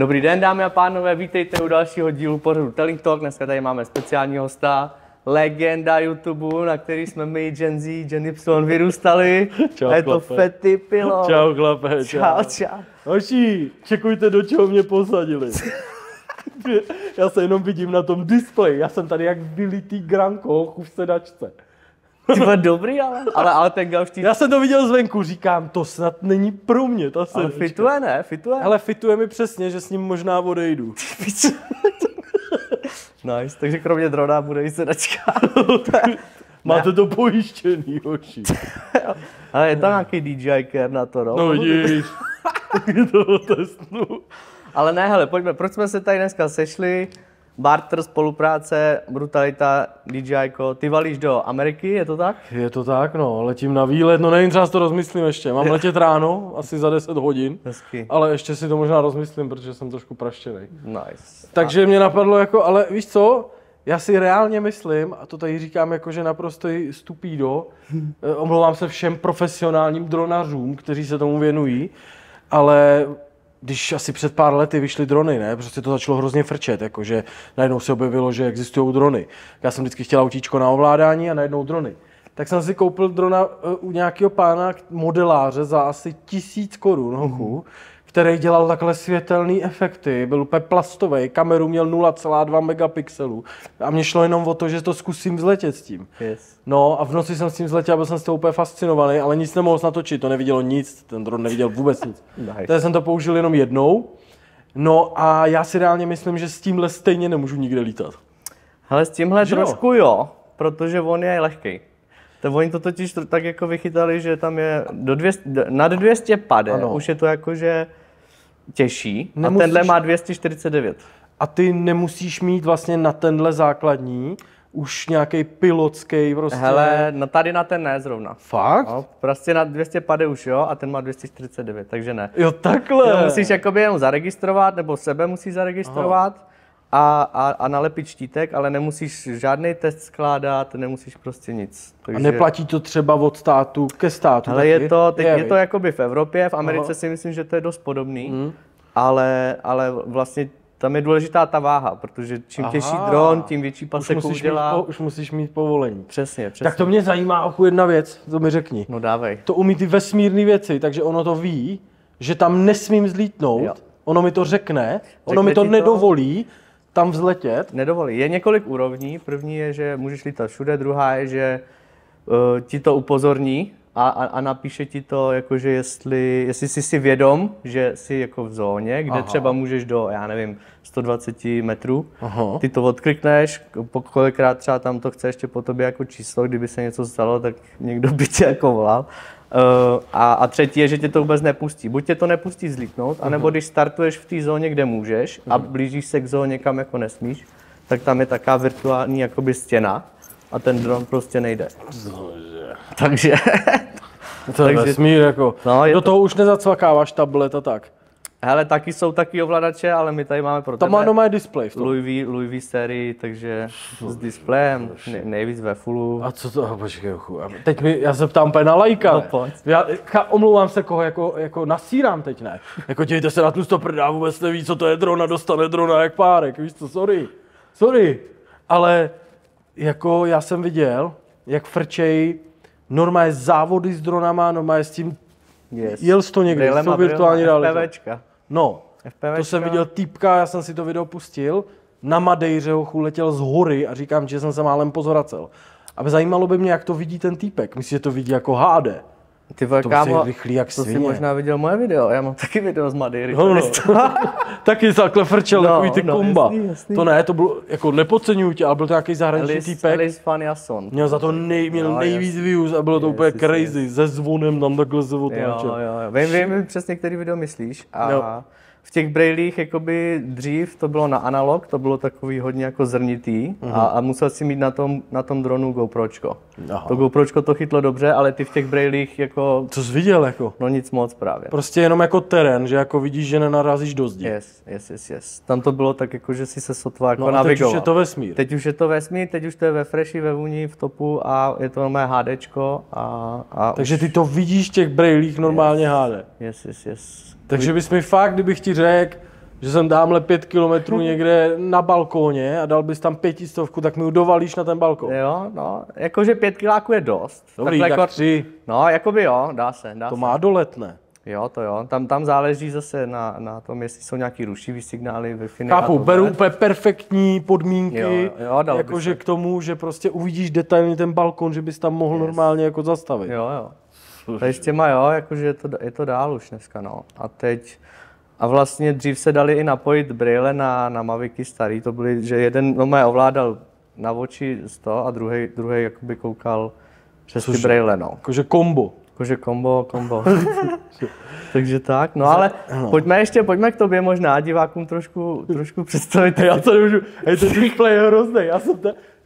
Dobrý den, dámy a pánové, vítejte u dalšího dílu pořadu Telink Talk. Dneska tady máme speciálního hosta, legenda YouTube, na který jsme my, Gen Z, Gen Y vyrůstali. Čau, je to Fatty Pillow. Čau, chlape. Čau. Hoši, čekujte, do čeho mě posadili. Já se jenom vidím na tom displeji, já jsem tady jak vylitý granko v sedačce. Ty byl dobrý, ale ten gauští... Já jsem to viděl zvenku, říkám, to snad není pro mě, ta sedačka. Ale fituje, ne? Fituje? Hele, fituje mi přesně, že s ním možná odejdu. Nice, takže kromě drona bude i sedačka. Máte to pojištěný, hoši. Ale je tam nějaký DJI care na to, no? No vidíš, to testnu. Ale ne, hele, pojďme, proč jsme se tady dneska sešli? Barter, spolupráce, brutalita, DJIko, ty valíš do Ameriky, je to tak? Je to tak, no, letím na výlet, no nevím, třeba si to rozmyslím ještě, mám letět ráno, asi za 10 hodin, hezky. Ale ještě si to možná rozmyslím, protože jsem trošku praštěnej. Nice. Takže mě napadlo jako, ale víš co, já si reálně myslím, a to tady říkám jako, že naprosto stupído, omlouvám se všem profesionálním dronařům, kteří se tomu věnují, ale... Když asi před pár lety vyšly drony, ne? Prostě to začalo hrozně frčet, jakože najednou se objevilo, že existují drony. Já jsem vždycky chtěl autíčko na ovládání a najednou drony. Tak jsem si koupil drona u nějakého pána modeláře za asi 1000 korun, který dělal takhle světelný efekty, byl úplně plastový, kameru měl 0,2 megapixelů a mě šlo jenom o to, že to zkusím vzletět s tím. Yes. No a v noci jsem s tím vzletěl a byl jsem z toho úplně fascinovaný, ale nic nemohl natočit, to nevidělo nic, ten dron neviděl vůbec nic. Nice. Tady jsem to použil jenom jednou, no a já si reálně myslím, že s tímhle stejně nemůžu nikde lítat. Hele, s tímhle že trošku jo, protože on je lehkej. To oni to totiž tak jako vychytali, že tam je nad 200 pade, ano. Už je to jakože těžší. Nemusíš, a tenhle má 249. A ty nemusíš mít vlastně na tenhle základní už nějaký pilotský prostě... Hele, no tady na ten ne zrovna. Fakt? No, prostě na 200 pade už jo a ten má 249, takže ne. Jo takhle! To musíš jakoby jenom zaregistrovat, nebo sebe musíš zaregistrovat. Aha. A nalepit štítek, ale nemusíš žádný test skládat, nemusíš prostě nic. Takže... A neplatí to třeba od státu ke státu? Ale je to, je to jakoby v Evropě, v Americe si myslím, že to je dost podobný, ale vlastně tam je důležitá ta váha, protože čím těžší dron, tím větší paseku udělá. Už musíš mít povolení. Přesně. Tak to mě zajímá ochu jedna věc, to mi řekni. No dávej. To umí ty vesmírné věci, takže ono to ví, že tam nesmím zlítnout, jo. Ono mi to řekne, ono mi to nedovolí. Tam vzletět? Nedovolí. Je několik úrovní. První je, že můžeš lítat všude, druhá je, že ti to upozorní a napíše ti to, jakože jestli jsi si vědom, že jsi jako v zóně, kde třeba můžeš do, já nevím, 120 metrů. Aha. Ty to odklikneš, kolikrát třeba tam to chce ještě po tobě jako číslo, kdyby se něco stalo, tak někdo by tě jako volal. A třetí je, že tě to vůbec nepustí. Buď tě to nepustí zlítnout, anebo když startuješ v té zóně, kde můžeš a blížíš se k zóně, kam jako nesmíš, tak tam je taká virtuální jakoby stěna a ten dron prostě nejde. Takže... To je vesmír jako. No, do toho už nezacvakáváš tablet a tak. Hele, taky jsou taky ovladače, ale my tady máme pro tebe. Tam má display. Louis V sérii, takže s displejem, nejvíc ve fullu. A co to? Počkej, teď já se ptám na lajka. No pojď. Já omlouvám se, koho jako nasírám teď, ne? Jako dějte se na tlusto prdá, vůbec neví, co to je drona, dostane drona jak párek, víš co, sorry. Ale jako já jsem viděl, jak frčej normálně závody s dronama, normálně s tím, jel jsi to někdy, jsou virtuální realizace. No, FPVčka. To jsem viděl týpka, já jsem si to video pustil, na Madejře hochu letěl z hory a říkám, že jsem se málem pozvracel. A zajímalo by mě, jak to vidí ten týpek. Myslím, že to vidí jako HD. Ty vole, kámo, to jsi možná viděl moje video, já mám taky video z Madejry. No. Taky takhle frčel, takový ty komba. Jasný. To ne, to bylo, jako nepodceňuju tě, ale byl to nějaký zahraniční týpek. Měl za to nejvíc views a bylo to úplně crazy, se zvonem tam takhle se otáčel. Vím přesně, který video myslíš. A v těch brailích, jakoby dřív to bylo na analog, to bylo takový hodně jako zrnitý a musel si mít na tom dronu GoPročko. Aha. To GoPročko to chytlo dobře, ale ty v těch brailích jako... Co jsi viděl jako? No nic moc právě. Prostě jenom jako terén, že jako vidíš, že nenarazíš do zdi. Yes. Tam to bylo tak jako, že si se sotva jako navigoval. No teď už je to vesmír. Teď už to je ve freshi, ve vůni, v topu a je to normálně HDčko a takže už... ty to vidíš v těch brailích normálně HD. Yes. Takže bys mi fakt, kdybych ti řekl, že jsem dámhle 5 kilometrů někde na balkóně a dal bys tam 500, tak mi ho dovalíš na ten balkón. Jo, no, jakože 5 kiláků je dost. Dobrý, takhle tak jako 3. No, jakoby jo, dá se, dá to se. Má dolet, ne? Jo, to jo, tam záleží zase na tom, jestli jsou nějaký rušivý signály ve finále. Chápu, beru úplně perfektní podmínky, jakože k tomu, že prostě uvidíš detailně ten balkon, že bys tam mohl normálně jako zastavit. Jo, jo. Tady s těma jo, jakože je to dál už dneska, no. A teď, a vlastně dřív se dali i napojit brýle na Mavicky starý, to byly, že jeden normálně ovládal na oči z toho a druhý jakoby koukal přes ty brýle, no. Jakože kombo. Jakože kombo. Takže tak, no ale pojďme k tobě možná divákům trošku představit. Já to nemůžu, ten display je hrozný,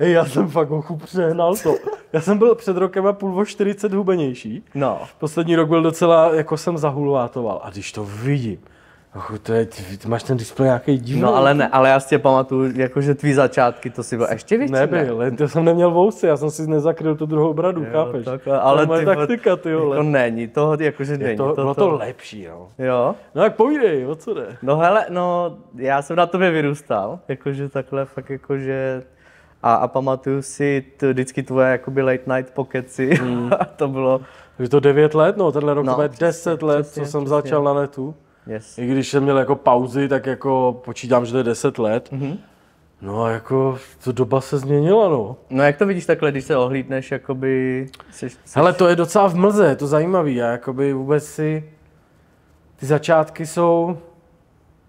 já jsem fakt přehnal to. Já jsem byl před rokem a půl o 40 hubenější, no. Poslední rok byl docela, jako jsem zahulvátoval a když to vidím, ty máš ten displej nějaký divný. No ale ne, ale já si tě pamatuju, jakože tvý začátky, to si byl ještě větší, nebyl, ne? To jsem neměl vousy, já jsem si nezakryl tu druhou bradu, jo, chápeš? Takhle, ale to je moje taktika, tyjo. To není, toho, jakože není. Bylo to lepší, no. Jo? No tak povídej, o co jde? No hele, no, já jsem na tobě vyrůstal, jakože takhle fakt jakože... A pamatuju si vždycky tvoje jakoby late night pokeci, to bylo... Je to 9 let, no, tenhle rok bude 10 let, co jsem začal na netu. Yes. I když jsem měl jako pauzy, tak jako počítám, že to je 10 let. Mm-hmm. No a jako to doba se změnila, no. No jak to vidíš takhle, když se ohlídneš, jakoby... Hele, to je docela v mlze, je to zajímavý. Já jakoby vůbec si... Ty začátky jsou...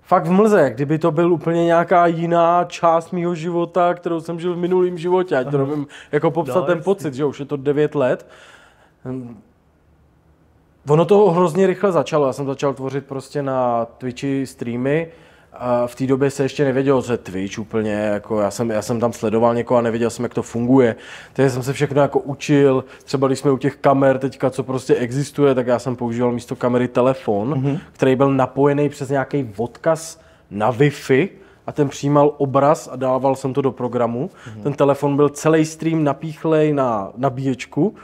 Fakt v mlze, kdyby to byl úplně nějaká jiná část mýho života, kterou jsem žil v minulém životě. Ať to nevím, jako popsat ten pocit, že už je to 9 let. Ono to hrozně rychle začalo, já jsem začal tvořit prostě na Twitchi streamy. A v té době se ještě nevědělo, co je Twitch úplně, jako já jsem tam sledoval někoho a nevěděl jsem, jak to funguje. Takže jsem se všechno jako učil, třeba když jsme u těch kamer teďka, co prostě existuje, tak já jsem používal místo kamery telefon, který byl napojený přes nějaký odkaz na Wi-Fi a ten přijímal obraz a dával jsem to do programu. Ten telefon byl celý stream napíchlej na nabíječku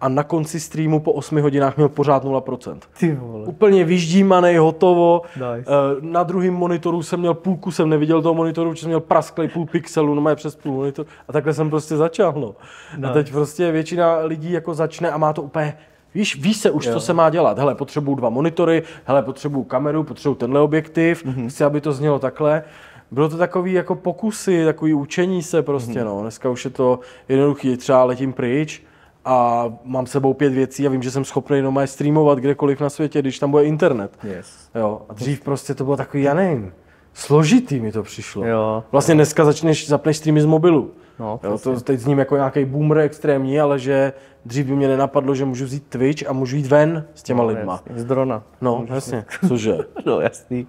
a na konci streamu po 8 hodinách měl pořád 0%. Ty vole. Úplně vyždímanej, hotovo. Nice. Na druhém monitoru jsem měl půlku, jsem neviděl toho monitoru, protože jsem měl prasklej půl pixelu, no má přes půl monitoru. A takhle jsem prostě začal, no. Nice. A teď prostě většina lidí jako začne a má to úplně... Víš se už, co se má dělat. Hele, potřebuju 2 monitory, hele, potřebuju kameru, potřebuju tenhle objektiv, chci, aby to znělo takhle. Bylo to takový jako pokusy, takový učení se prostě, no. Dneska už je to jednoduchý, třeba letím pryč a mám s sebou 5 věcí a vím, že jsem schopný doma streamovat kdekoliv na světě, když tam bude internet. Yes. Jo. A dřív prostě to bylo takový, já nevím, složitý mi to přišlo. Jo. Vlastně dneska zapneš streamy z mobilu. No, jo, to teď zním jako nějaký boomer extrémní, ale že dřív by mě nenapadlo, že můžu vzít Twitch a můžu jít ven s těma lidma. Jasný. Z drona. No, jasně. Cože? No, jasný.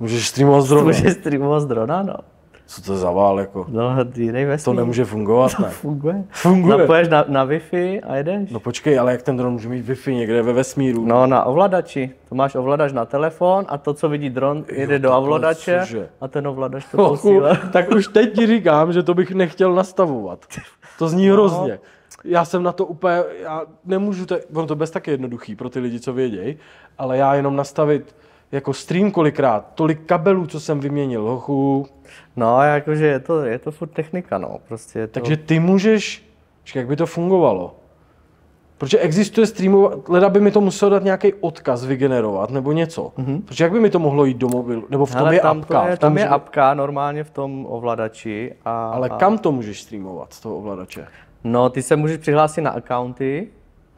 Můžeš streamovat z drona? Můžeš streamovat z drona, no. Co to za vál, jako? No, to nemůže fungovat, ne? Funguje. Napoješ na Wi-Fi a jedeš. No počkej, ale jak ten dron může mít Wi-Fi někde ve vesmíru? No, na ovladači. To máš ovladač na telefon a to, co vidí dron, jede do ovladače a ten ovladač to posílá. Tak už teď ti říkám, že to bych nechtěl nastavovat. To zní hrozně. Já jsem na to úplně, já nemůžu, ono to bez taky jednoduchý pro ty lidi, co vědějí, ale já jenom nastavit jako stream kolikrát, tolik kabelů, co jsem vyměnil, hochu. No, jakože je to furt technika, no, prostě je to... Takže ty můžeš, jak by to fungovalo? Protože existuje streamovat, leda by mi to muselo dát nějaký odkaz vygenerovat, nebo něco. Protože jak by mi to mohlo jít do mobilu, nebo v tom je apka. Tam je apka normálně v tom ovladači. Ale kam to můžeš streamovat z toho ovladače? No, ty se můžeš přihlásit na accounty.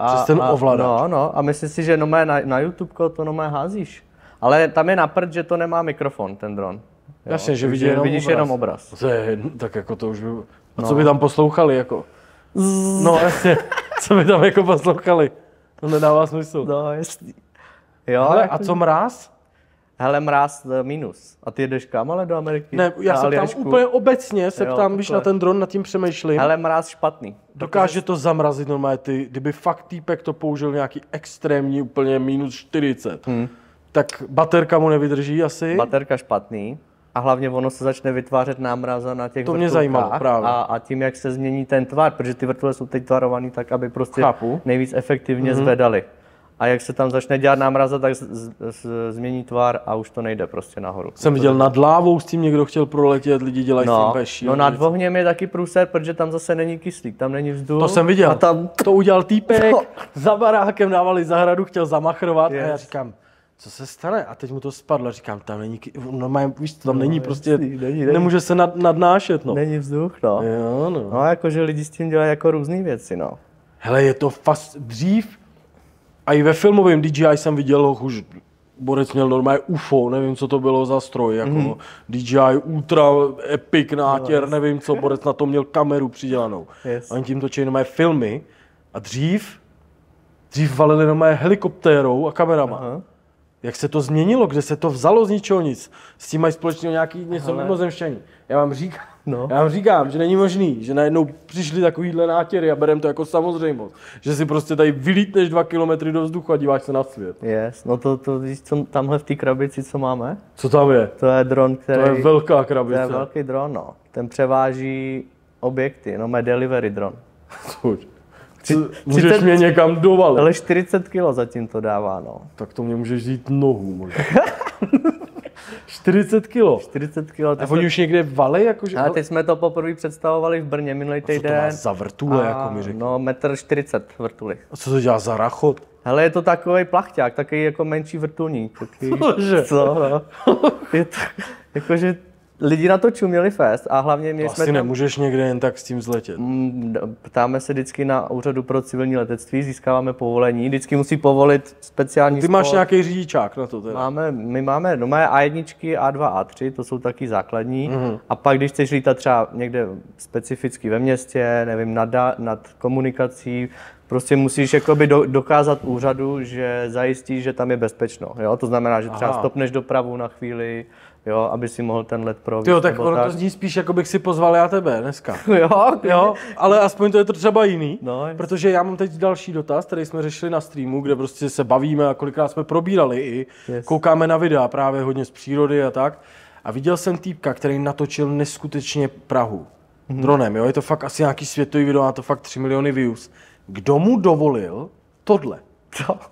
Přes ten ovladač. No, a myslím si, že na YouTube to házíš. Ale tam je na prd, že to nemá mikrofon, ten dron. Jasně, že vidíš jenom obraz. To je, tak jako to už by... A co by tam poslouchali, jako? No jasně, co by tam jako poslouchali? To nedává smysl. No jasný. Jo, hele, jako... A co mráz? Hele, mráz minus. A ty jedeš kam, ale do Ameriky? Ne, já se ptám úplně obecně, když na ten dron nad tím přemýšlím. Hele, mráz špatný. Dokáže to zamrazit normálně ty, kdyby fakt týpek to použil nějaký extrémní úplně minus 40. Tak baterka mu nevydrží asi. Baterka špatný. A hlavně ono se začne vytvářet námraza na těch vrtulkách. To mě zajímalo právě. A tím, jak se změní ten tvar, protože ty vrtule jsou teď tvarovaný tak, aby prostě nejvíc efektivně zvedali. a jak se tam začne dělat námraza, tak změní tvar a už to nejde prostě nahoru. Jsem viděl nad lávou, s tím někdo chtěl proletět, lidi dělají s tím peší. No nad ohněm je taky průser, protože tam zase není kyslík, tam není vzduch. To jsem viděl. A tam to udělal týpek, za barákem dávali zahradu, chtěl zamachrovat a já říkám, co se stane? A teď mu to spadlo, říkám, tam není, no, víš, tam není prostě, nemůže se nadnášet, no. Není vzduch, no. Jo, no. No, jakože lidi s tím dělají jako různé věci, no. Hele, je to fast dřív. A i ve filmovém DJI jsem viděl, už borec měl normálně UFO, nevím, co to bylo za stroj, jako DJI ultra epic nátěr, nevím co, borec na to měl kameru přidělanou. Yes. Oni tím točili normálně filmy a dřív valili normálně helikoptérou a kamerama. Aha. Jak se to změnilo, kde se to vzalo z ničeho nic, s tím mají společně nějaký něco mimozemštění. Já vám říkám, že není možný, že najednou přišli takovýhle nátěry a bereme to jako samozřejmost, že si prostě tady vylítneš 2 kilometry do vzduchu a díváš se na svět. Yes. No to víš, co tamhle v té krabici, co máme? Co tam je? To je dron, který... To je velká krabice. To je velký dron, no. Ten převáží objekty, no, má delivery dron. Můžeš mě někam dovalit. Ale 40 kilo zatím to dává, no. Tak to mě můžeš jít nohu, možná. 40 kilo. 40 kilo. A oni už někde valej, jakože... A teď jsme to poprvé představovali v Brně minulý týden. A co to má za vrtule, jako mi řekl? No, 1,40 m vrtuly. A co to dělá za rachot? Hele, je to takový plachťák, takový jako menší vrtulník. Cože? Co, no. Je to, jakože... Lidi na to čuměli fest a hlavně my jsme... Asi nemůžeš někde jen tak s tím zletět. Ptáme se vždycky na úřadu pro civilní letectví, získáváme povolení, vždycky musí povolit speciální... Ty máš nějaký řidičák na to teda? My máme A1, A2, A3, to jsou taky základní. A pak když chceš lítat třeba někde specificky ve městě, nevím, nad komunikací, prostě musíš jakoby dokázat úřadu, že zajistíš, že tam je bezpečno. Jo? To znamená, že třeba stopneš dopravu na chvíli, jo, aby si mohl ten let provést. Jo, tak ono to zní spíš, jako bych si pozval já tebe dneska. Jo, ale aspoň to je to třeba jiný, no, protože já mám teď další dotaz, který jsme řešili na streamu, kde prostě se bavíme a kolikrát jsme probírali i, koukáme na videa právě hodně z přírody a tak. A viděl jsem týpka, který natočil neskutečně Prahu dronem, jo, je to fakt asi nějaký světový video, má to fakt 3 miliony views. Kdo mu dovolil tohle?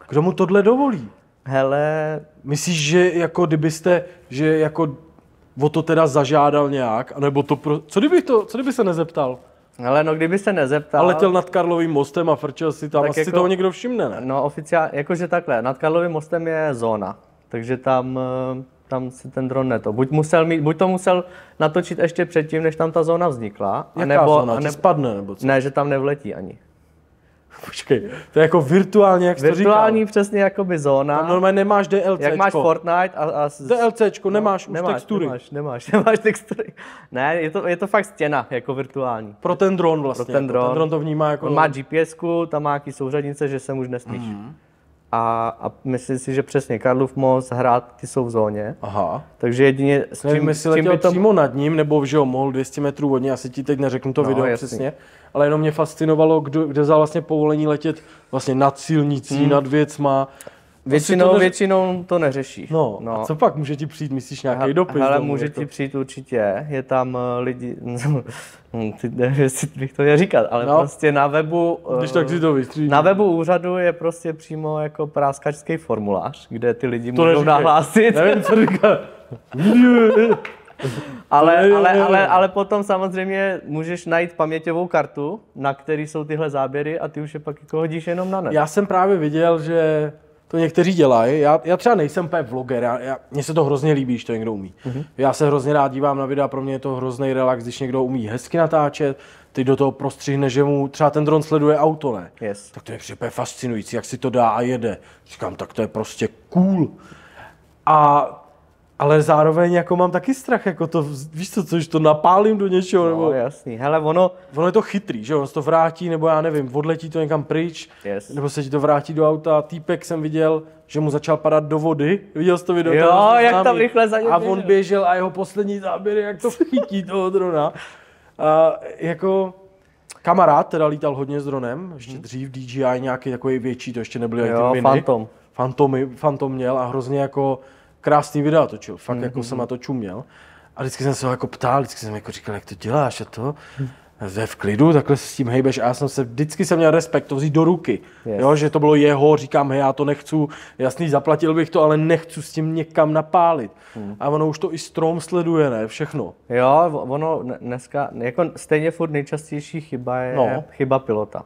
Kdo mu tohle dovolí? Hele, myslíš, že jako kdybyste, že jako o to teda zažádal nějak, anebo to pro... co kdyby se nezeptal? Hele, no kdyby se nezeptal... A letěl nad Karlovým mostem a frčel si tam, asi jako, toho někdo všimne, ne? No oficiálně, jakože takhle, nad Karlovým mostem je zóna, takže tam si ten dron neto. Buď to musel natočit ještě předtím, než tam ta zóna vznikla. Jaká zóna? Ti spadne nebo co? Ne, že tam nevletí ani. Počkej, to je jako virtuálně, jak jsi to říkal. Virtuální přesně jakoby zóna. Tam normálně nemáš DLCčko. Jak máš Fortnite a... DLCčko, nemáš textury. Nemáš textury. Ne, je to fakt stěna, jako virtuální. Pro ten dron vlastně. Pro ten dron to vnímá jako... On má GPSku, tam má nějaký souřadnice, že se už nesmíš. A myslím si, že přesně Karlův most, Hrad, ty jsou v zóně. Takže jedině... Nevím, jestli letěl přímo nad ním, nebo že ho mohl 200 metrů od něj, asi ti teď neřeknu to video přesně. Ale jenom mě fascinovalo, kde vzal vlastně povolení letět vlastně nad silnicí, nad věcma. Většinou to neřeší. No. A co pak? Může ti přijít, myslíš, nějaký dopis? Hele, může ti přijít určitě. Je tam lidi... Nevím, jestli bych to měl říkat, ale prostě na webu... Když tak si to vystřídí. Na webu úřadu je prostě přímo jako práskačský formulář, kde ty lidi můžou nahlásit. Nevím, co říkat. Ale potom samozřejmě můžeš najít paměťovou kartu, na které jsou tyhle záběry a ty už je pak jako hodíš jenom na net. Já jsem právě viděl, že to někteří dělají. Já třeba nejsem vloger, mně se to hrozně líbí, když to někdo umí. Já se hrozně rád dívám na videa, pro mě je to hrozný relax, když někdo umí hezky natáčet, ty do toho prostřihne, že mu třeba ten dron sleduje auto, ne? Yes. Tak to je přece fascinující, jak si to dá a jede. Říkám, tak to je prostě cool. Ale zároveň jako mám taky strach, jako to, víš co, což to napálím do něčeho, nebo... jasný, hele, ono je to chytrý, že on se to vrátí, nebo já nevím, odletí to někam pryč, nebo se ti to vrátí do auta. Týpek jsem viděl, že mu začal padat do vody, viděl jsi to video? Jo, jak tam rychle za ním běžel. A on běžel a jeho poslední záběr, jak to chytí toho drona. A jako... Kamarád teda lítal hodně s dronem, ještě dřív DJI nějaký takový větší, to ještě nebyly ani ty mini. Phantom. Phantom měl a hrozně jako... Krásný videa točil, fakt jako jsem na to čuměl. A vždycky jsem se ho jako ptal, vždycky jsem jako říkal, jak to děláš a to. v klidu, takhle se s tím hejbeš a já jsem se, vždycky jsem měl respekt, to vzít do ruky, yes. Jo, že to bylo jeho, říkám, hej, já to nechci, jasný, zaplatil bych to, ale nechci s tím někam napálit. Hmm. A ono už to i strom sleduje, ne, všechno. Jo, ono dneska, jako stejně furt nejčastější chyba je chyba pilota,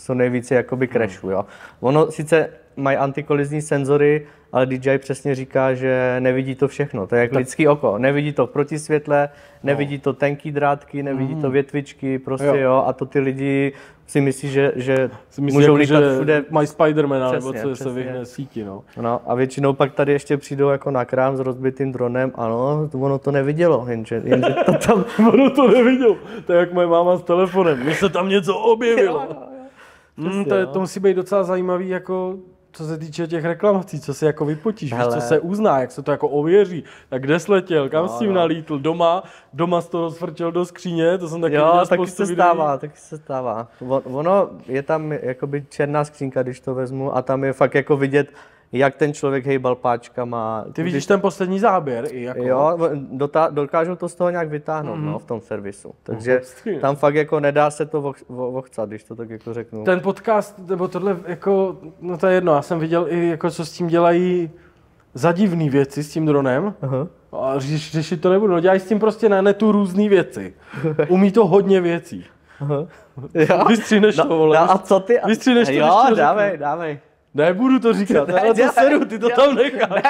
co nejvíce jakoby crashů, jo. Ono sice mají antikolizní senzory, ale DJI přesně říká, že nevidí to všechno, to je jak lidský oko, nevidí to protisvětle, nevidí to tenký drátky, nevidí to větvičky, prostě jo, a to ty lidi si myslí, že můžou lítat všude. Mají Spidermana, nebo co se vyhne síti, no. No a většinou pak tady ještě přijdou jako na krám s rozbitým dronem, ano, ono to nevidělo, jenže to tam... ono to nevidělo, to je jak moje máma s telefonem, mně se tam něco objevilo. To musí být docela zajímavý, jako... Co se týče těch reklamací, co si jako vypotíš, víš, co se uzná, jak se to jako ověří, tak kde sletěl, kam s tím nalítl, doma se to rozfrčel do skříně, to jsem taky viděl spoustu videí. Taky se stává. Ono je tam jakoby černá skřínka, když to vezmu, a tam je fakt jako vidět, jak ten člověk hejbal páčkama. Ty vidíš ten poslední záběr i jako? Jo, dokážou to z toho nějak vytáhnout v tom servisu. Takže tam fakt jako nedá se to vochcat, když to tak jako řeknu. Ten podcast, nebo tohle jako, no to je jedno, já jsem viděl i jako, co s tím dělají za divný věci s tím dronem. Aha. A řešit to nebudu, no dělají s tím prostě na netu různý věci. Umí to hodně věcí. Aha. Vystříneš to, vole. A co ty? Vystříneš to, jo, dávej. Nebudu to říkat, ale to seru, ty to tam necháš.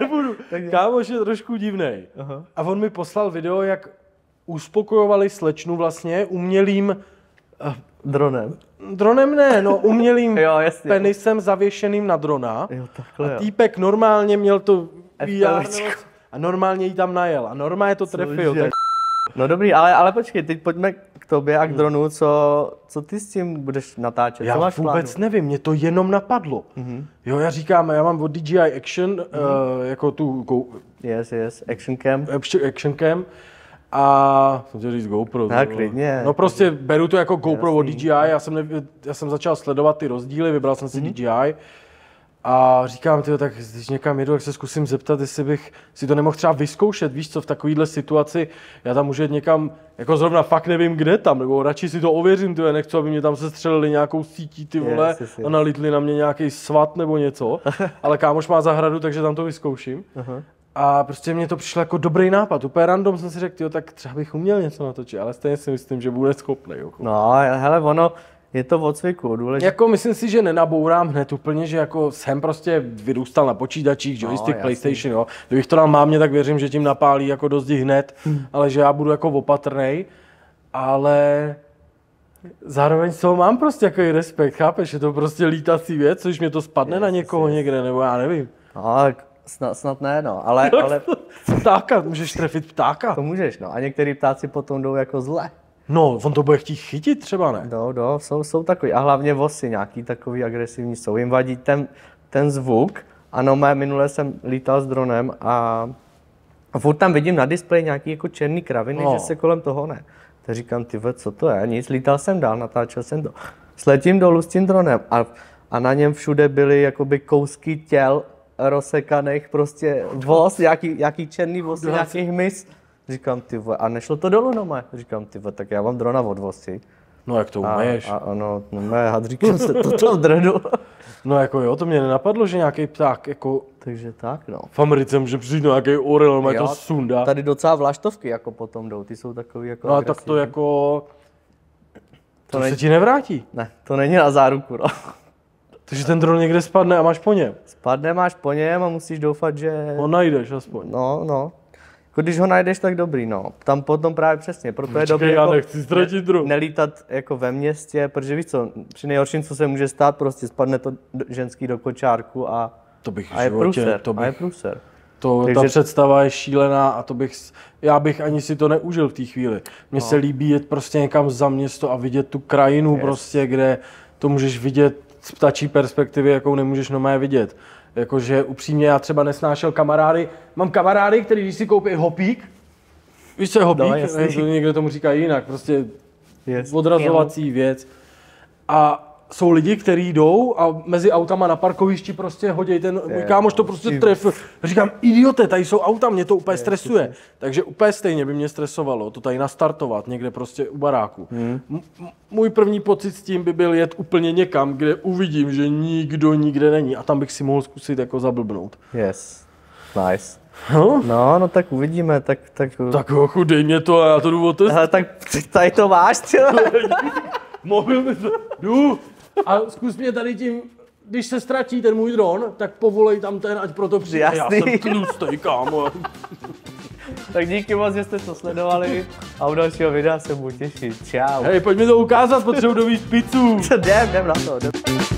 Nebudu. Kámoš je trošku divnej. Aha. A on mi poslal video, jak uspokojovali slečnu vlastně umělým... dronem. Dronem ne, no umělým penisem zavěšeným na drona. Jo, takhle, a týpek normálně měl to VR a normálně jí tam najel a normálně to trefil. Tak... No dobrý, ale počkej, teď pojďme k tobě a k dronu, co ty s tím budeš natáčet? Já vůbec nevím, mě to jenom napadlo. Jo, já říkám, já mám od DJI Action, jako tu... Yes, Action Cam. Action Cam a... jsem chtěl říct GoPro. Tak, klidně. No prostě beru to jako GoPro od DJI, já jsem začal sledovat ty rozdíly, vybral jsem si DJI. A říkám, tyjo, tak když někam jedu, tak se zkusím zeptat, jestli bych si to nemohl třeba vyzkoušet, víš co, v takovýhle situaci, já tam můžu jít někam, jako zrovna fakt nevím, kde tam, nebo radši si to ověřím, tyjo, nechci, aby mě tam sestřelili nějakou sítí, ty vole, a nalítli na mě nějaký svat nebo něco, ale kámoš má zahradu, takže tam to vyzkouším. A prostě mně to přišlo jako dobrý nápad, úplně random jsem si řekl, tyjo, tak třeba bych uměl něco natočit, ale stejně si myslím, že bude schopný. Jako. No, hele, ono... Je to od cviku, důležité. Jako myslím si, že nenabourám hned úplně, že jako jsem prostě vyrůstal na počítačích, joystick, PlayStation, jo. Kdybych to dal mámě, tak věřím, že tím napálí jako do zdi hned, ale že já budu jako opatrnej, ale zároveň z toho mám prostě jako i respekt, chápeš, je to prostě lítací věc, což mě to spadne na někoho někde, nebo já nevím. No, snad ne, no, ale... Ptáka, můžeš trefit ptáka. To můžeš, no, a některý ptáci potom jdou jako zle. No, on to bude chtít chytit třeba, ne? No, jsou takový. A hlavně vosy nějaký takový agresivní jsou. Jim vadí ten zvuk. Ano, minule jsem lítal s dronem a furt tam vidím na displeji nějaký jako černý kraviny, že se kolem toho ne. Tak říkám, ty ve, co to je? Nic, lítal jsem dál, natáčel jsem to. Sletím dolů s tím dronem a na něm všude byly jakoby kousky těl rozsekaných, prostě vos, nějaký černý vos, nějaký hmyz. Říkám, ty vole, a nešlo to dolů, no? Říkám, ty vole, tak já mám drona od vosy. No, jak to umeješ? A ano, říkám se, toto dredu. No, jako jo, to mě nenapadlo, že nějaký pták, jako... Takže tak, no. V Americe může přijít nějaký orel, má to sunda. Tady docela vlaštovky jako potom jdou, ty jsou takový jako... No, agresivní. Tak to jako... To se ti nevrátí. Ne, to není na záruku, no. Takže ten dron někde spadne a máš po něm. Spadne, máš po něm a musíš doufat, že... Ho najdeš aspoň. No. Když ho najdeš, tak dobrý, no. Tam potom právě přesně, proto je dobré jako nelítat jako ve městě, protože víš co, při nejhorším, co se může stát, prostě spadne to ženský do kočárku a je průser. Ta představa je šílená a já bych ani si to neužil v té chvíli. Mně se líbí jet prostě někam za město a vidět tu krajinu prostě, kde to můžeš vidět z ptačí perspektivy, jakou nemůžeš normálně vidět. Jakože upřímně já třeba nesnášel kamarády. Mám kamarády, který když si koupí hopík, víš co je hopík? Někdo tomu říká jinak, prostě odrazovací věc. A jsou lidi, kteří jdou a mezi autama na parkovišti prostě hodí ten, můj kámoš to prostě trefil. Říkám, idiote, tady jsou auta, mě to úplně stresuje. Takže úplně stejně by mě stresovalo to tady nastartovat někde prostě u baráku. Můj první pocit s tím by byl jet úplně někam, kde uvidím, že nikdo nikde není a tam bych si mohl zkusit jako zablbnout. Yes, nice. Huh? No, tak uvidíme, tak ochu, dej mě to a já to jdu otest. Ale tak tady to máš, mobil by to, jdu. A zkus mě tady tím, když se ztratí ten můj dron, tak povolej tam ten, ať proto přijde. Jasný. Já jsem tlustej, kámo. Tak díky moc, že jste to sledovali a u dalšího videa se budu těšit. Čau. Hej, pojď mi to ukázat, potřebuji dovíc pizzu. Jdem na to.